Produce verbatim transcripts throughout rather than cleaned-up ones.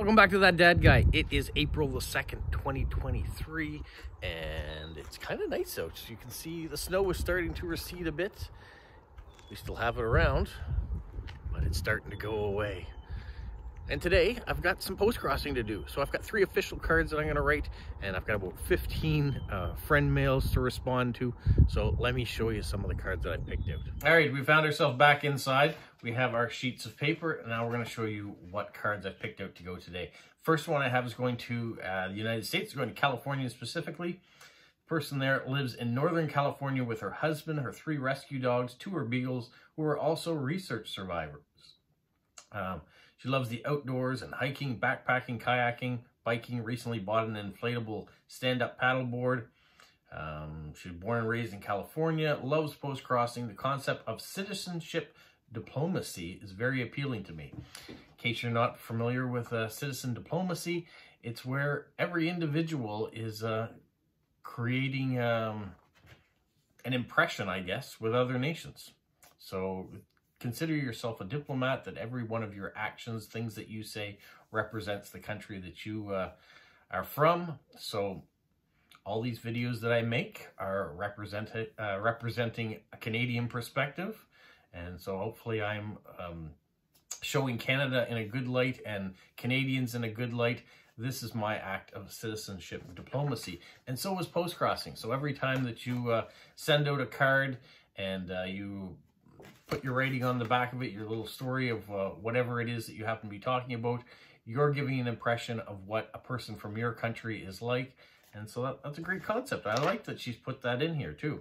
Welcome back to That Dad Guy. It is April the second, twenty twenty-three, and it's kind of nice out. You can see the snow is starting to recede a bit. We still have it around, but it's starting to go away. And today, I've got some post crossing to do. So I've got three official cards that I'm gonna write, and I've got about fifteen uh, friend mails to respond to. So let me show you some of the cards that I picked out. All right, we found ourselves back inside. We have our sheets of paper, and now we're gonna show you what cards I picked out to go today. First one I have is going to uh, the United States, going to California specifically. Person there lives in Northern California with her husband, her three rescue dogs, two are beagles, who are also research survivors. Um, She loves the outdoors and hiking, backpacking, kayaking, biking, recently bought an inflatable stand-up paddleboard. Um, she's born and raised in California, loves post-crossing. The concept of citizenship diplomacy is very appealing to me. In case you're not familiar with uh, citizen diplomacy, it's where every individual is uh, creating um, an impression, I guess, with other nations. So consider yourself a diplomat, that every one of your actions, things that you say, represents the country that you uh, are from. So all these videos that I make are represent uh, representing a Canadian perspective. And so hopefully I'm um, showing Canada in a good light and Canadians in a good light. This is my act of citizenship diplomacy. And so is postcrossing. So every time that you uh, send out a card and uh, you put your rating on the back of it, your little story of uh, whatever it is that you happen to be talking about, you're giving an impression of what a person from your country is like. And so that, that's a great concept. I like that she's put that in here too.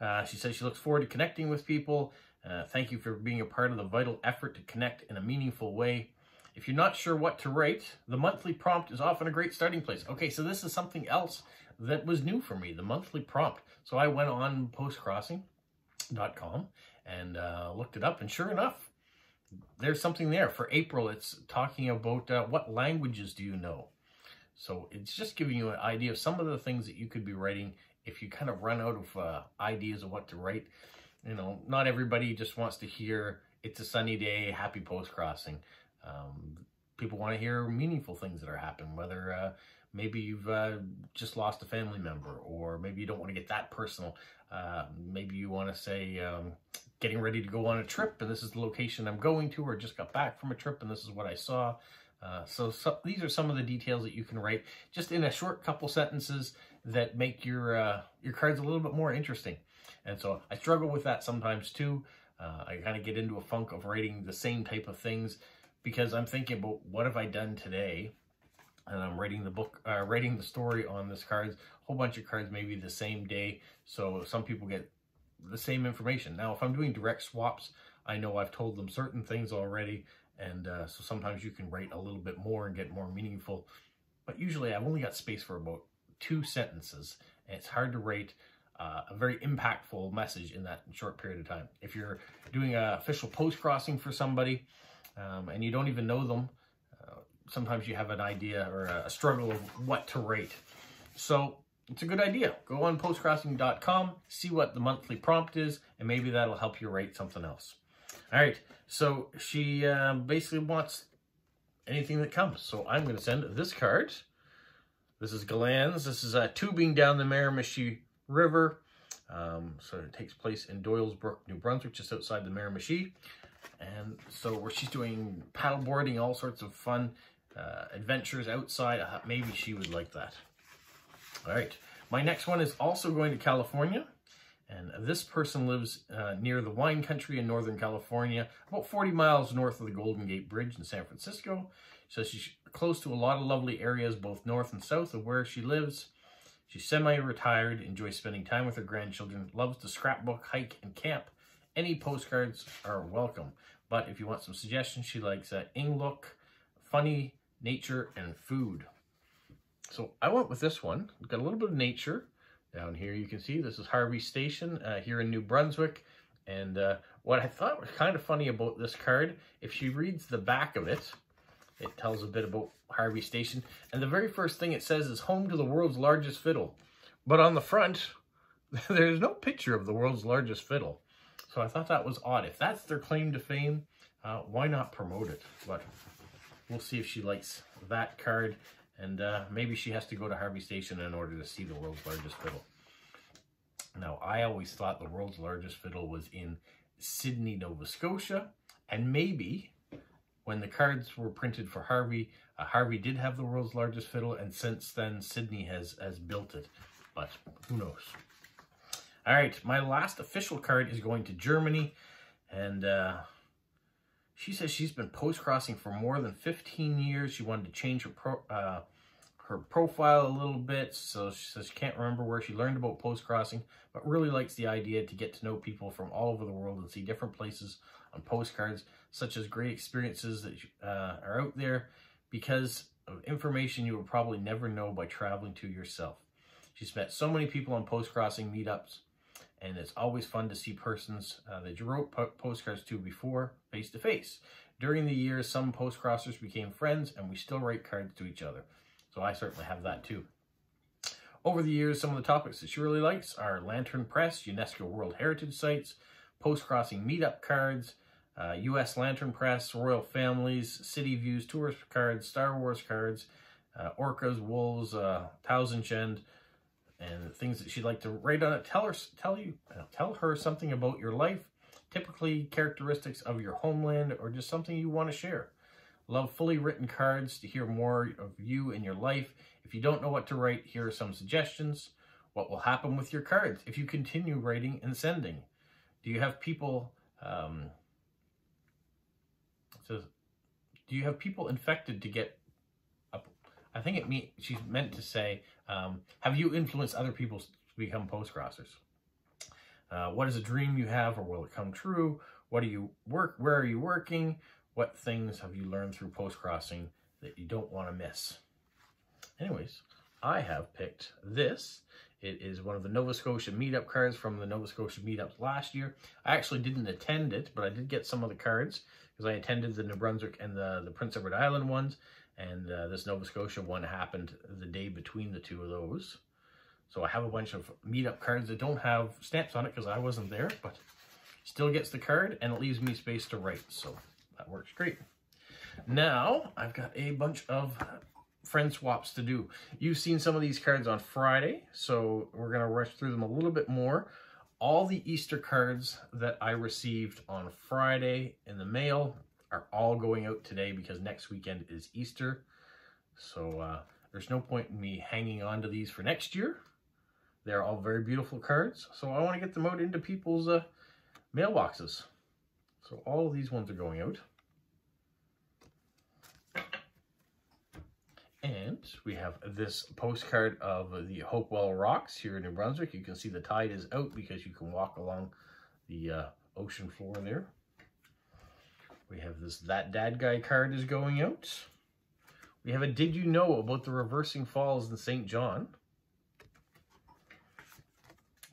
Uh, she says she looks forward to connecting with people. Uh, thank you for being a part of the vital effort to connect in a meaningful way. If you're not sure what to write, the monthly prompt is often a great starting place. Okay, so this is something else that was new for me, the monthly prompt. So I went on postcrossing dot com and uh, looked it up, and sure enough, there's something there. For April, it's talking about uh, what languages do you know? So it's just giving you an idea of some of the things that you could be writing if you kind of run out of uh, ideas of what to write. You know, not everybody just wants to hear, it's a sunny day, happy post-crossing. Um, people want to hear meaningful things that are happening, whether uh, maybe you've uh, just lost a family member, or maybe you don't want to get that personal. Uh, maybe you want to say, um, getting ready to go on a trip, and this is the location I'm going to, or just got back from a trip, and this is what I saw. Uh, so, so these are some of the details that you can write just in a short couple sentences that make your uh, your cards a little bit more interesting. And so I struggle with that sometimes too. Uh, I kind of get into a funk of writing the same type of things because I'm thinking about what have I done today, and I'm writing the book, uh, writing the story on this cards. A whole bunch of cards maybe the same day, so some people get the same information. Now, if I'm doing direct swaps, I know I've told them certain things already, and uh, so sometimes you can write a little bit more and get more meaningful, but usually I've only got space for about two sentences, and it's hard to write uh, a very impactful message in that short period of time. If you're doing a official post-crossing for somebody, um, and you don't even know them, uh, sometimes you have an idea or a struggle of what to write. So it's a good idea. Go on postcrossing dot com, see what the monthly prompt is, and maybe that'll help you write something else. All right, so she uh, basically wants anything that comes. So I'm going to send this card. This is Galan's. This is uh, tubing down the Miramichi River. Um, so it takes place in Doyles Brook, New Brunswick, just outside the Miramichi. And so where she's doing paddleboarding, all sorts of fun uh, adventures outside. Uh, maybe she would like that. All right, my next one is also going to California, and this person lives uh, near the wine country in Northern California, about forty miles north of the Golden Gate Bridge in San Francisco. So she's close to a lot of lovely areas, both north and south of where she lives. She's semi-retired, enjoys spending time with her grandchildren, loves to scrapbook, hike, and camp. Any postcards are welcome, but if you want some suggestions, she likes uh, Ingluk, funny, nature, and food. So I went with this one. We've got a little bit of nature down here. You can see this is Harvey Station uh, here in New Brunswick. And uh, what I thought was kind of funny about this card, if she reads the back of it, it tells a bit about Harvey Station. And the very first thing it says is home to the world's largest fiddle. But on the front, there's no picture of the world's largest fiddle. So I thought that was odd. If that's their claim to fame, uh, why not promote it? But we'll see if she likes that card. And uh, maybe she has to go to Harvey Station in order to see the world's largest fiddle. Now, I always thought the world's largest fiddle was in Sydney, Nova Scotia. And maybe when the cards were printed for Harvey, uh, Harvey did have the world's largest fiddle. And since then, Sydney has, has built it. But who knows? All right, my last official card is going to Germany. And uh, she says she's been postcrossing for more than fifteen years. She wanted to change her pro, uh, her profile a little bit. So she says she can't remember where she learned about postcrossing, but really likes the idea to get to know people from all over the world and see different places on postcards, such as great experiences that uh, are out there because of information you would probably never know by traveling to yourself. She's met so many people on postcrossing meetups, and it's always fun to see persons uh, that you wrote po postcards to before face-to-face. During the years, some postcrossers became friends, and we still write cards to each other. So I certainly have that too. Over the years, some of the topics that she really likes are Lantern Press, UNESCO World Heritage Sites, postcrossing meetup cards, uh, U S Lantern Press, Royal Families, City Views, Tourist Cards, Star Wars Cards, uh, Orcas, Wolves, uh, Tausendschend, and the things that she'd like to write on it. Tell her, tell you, tell her something about your life, typically characteristics of your homeland, or just something you want to share. Love fully written cards to hear more of you and your life. If you don't know what to write, here are some suggestions. What will happen with your cards if you continue writing and sending? Do you have people? Um, says, do you have people infected to get? I think it mean, she's meant to say, um, have you influenced other people to become postcrossers? Uh, what is a dream you have, or will it come true? What do you work? Where are you working? What things have you learned through postcrossing that you don't want to miss? Anyways, I have picked this. It is one of the Nova Scotia meetup cards from the Nova Scotia meetups last year. I actually didn't attend it, but I did get some of the cards because I attended the New Brunswick and the, the Prince Edward Island ones. And uh, this Nova Scotia one happened the day between the two of those. So I have a bunch of meetup cards that don't have stamps on it because I wasn't there, but still gets the card, and it leaves me space to write. So that works great. Now I've got a bunch of friend swaps to do. You've seen some of these cards on Friday, so we're going to rush through them a little bit more. All the Easter cards that I received on Friday in the mail are all going out today because next weekend is Easter. So uh, there's no point in me hanging on to these for next year. They're all very beautiful cards. So I want to get them out into people's uh, mailboxes. So all of these ones are going out. And we have this postcard of the Hopewell Rocks here in New Brunswick. You can see the tide is out because you can walk along the uh, ocean floor there. We have this That Dad Guy card is going out. We have a Did You Know About the Reversing Falls in Saint John.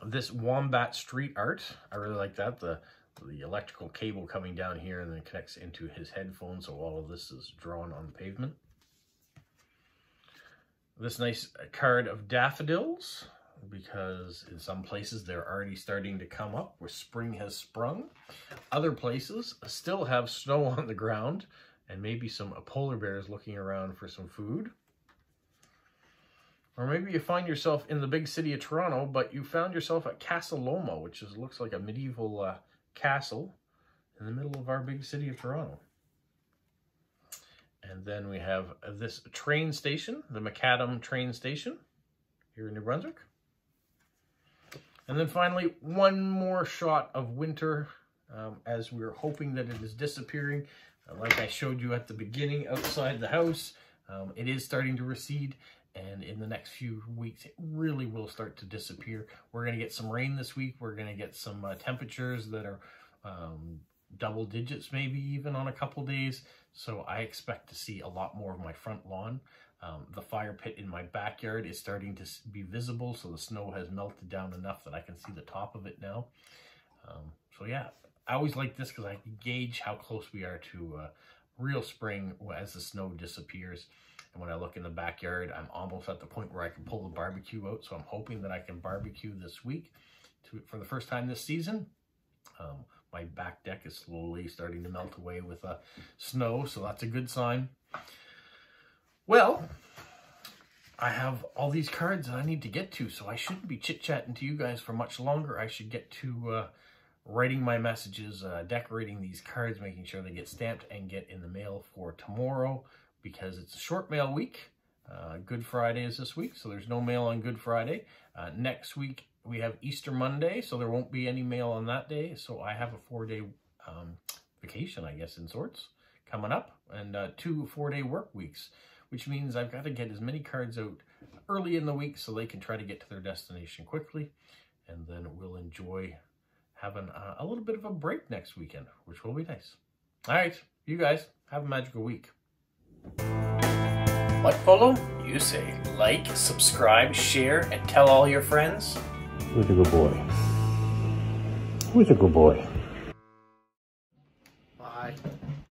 This Wombat Street Art. I really like that. The, the electrical cable coming down here and then connects into his headphone. So all of this is drawn on the pavement. This nice card of daffodils, because in some places they're already starting to come up where spring has sprung. Other places still have snow on the ground and maybe some polar bears looking around for some food. Or maybe you find yourself in the big city of Toronto, but you found yourself at Casa Loma, which is, looks like a medieval uh, castle in the middle of our big city of Toronto. And then we have this train station, the McAdam train station here in New Brunswick. And then finally, one more shot of winter um, as we're hoping that it is disappearing. Uh, like I showed you at the beginning outside the house, um, it is starting to recede. And in the next few weeks, it really will start to disappear. We're going to get some rain this week. We're going to get some uh, temperatures that are um, double digits, maybe even on a couple days. So I expect to see a lot more of my front lawn. Um, the fire pit in my backyard is starting to be visible, so the snow has melted down enough that I can see the top of it now. Um, so yeah, I always like this because I can gauge how close we are to uh, real spring as the snow disappears. And when I look in the backyard, I'm almost at the point where I can pull the barbecue out, so I'm hoping that I can barbecue this week to, for the first time this season. Um, my back deck is slowly starting to melt away with uh, snow, so that's a good sign. Well, I have all these cards that I need to get to, so I shouldn't be chit-chatting to you guys for much longer. I should get to uh, writing my messages, uh, decorating these cards, making sure they get stamped and get in the mail for tomorrow, because it's a short mail week. Uh, Good Friday is this week, so there's no mail on Good Friday. Uh, next week, we have Easter Monday, so there won't be any mail on that day. So I have a four-day um, vacation, I guess, in sorts, coming up, and uh, two four-day work weeks, which means I've got to get as many cards out early in the week so they can try to get to their destination quickly, and then we'll enjoy having uh, a little bit of a break next weekend, which will be nice. All right, you guys, have a magical week. What follow? You say like, subscribe, share, and tell all your friends. Who's a good boy? Who's a good boy? Bye.